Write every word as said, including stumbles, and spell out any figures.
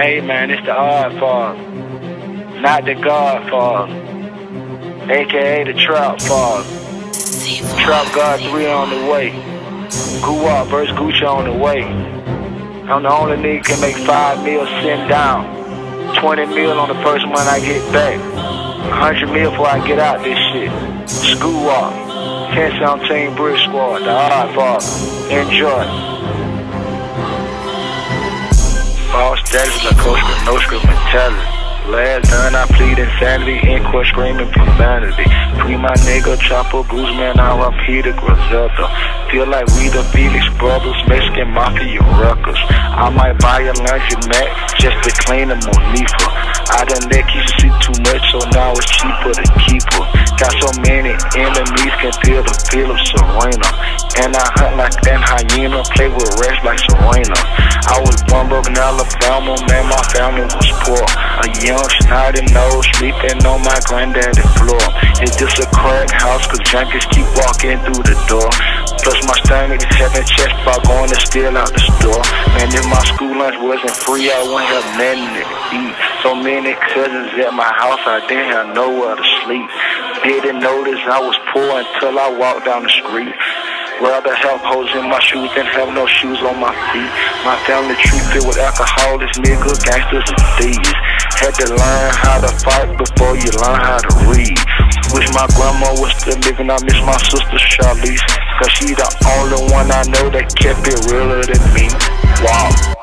Hey man, it's the Oddfather, not the Godfather, aka the Trap Father. Trout God three on the way. Guwap versus Gucci on the way. I'm the only nigga can make five mil send down, twenty mil on the first one I get back, hundred mil before I get out this shit. School walk, ten seventeen Bridge Squad, the Oddfather. Enjoy. False status, LaCosca, no script mentality. Last done, I plead insanity, in court screaming profanity. Free my nigga, Chopper, Guzman, I R I P to Griselda. Feel like we the Felix brothers, Mexican Mafia records. I might buy a laundromat just to clean a Monifa. I done let you see too much, so now it's cheaper to keep her. Got so many enemies, can feel the feel of Serena. And I hunt like that hyena, play with rest like Serena. I was born broke in Alabama, man, my family was poor. A young snotty nose, sleeping on my granddaddy floor. It's just a crack house, cause junkies keep walking through the door. Plus my stomach is having chest by going to steal out the store. Man, if my school lunch wasn't free, I wouldn't have nothing to eat. So many cousins at my house, I didn't have nowhere to sleep. Didn't notice I was poor until I walked down the street. Rather have holes in my shoes than have no shoes on my feet. My family tree filled with alcoholics, nigga, gangsters and thieves. Had to learn how to fight before you learn how to read. Wish my grandma was still living, I miss my sister Charlize, cause she the only one I know that kept it realer than me. Wow.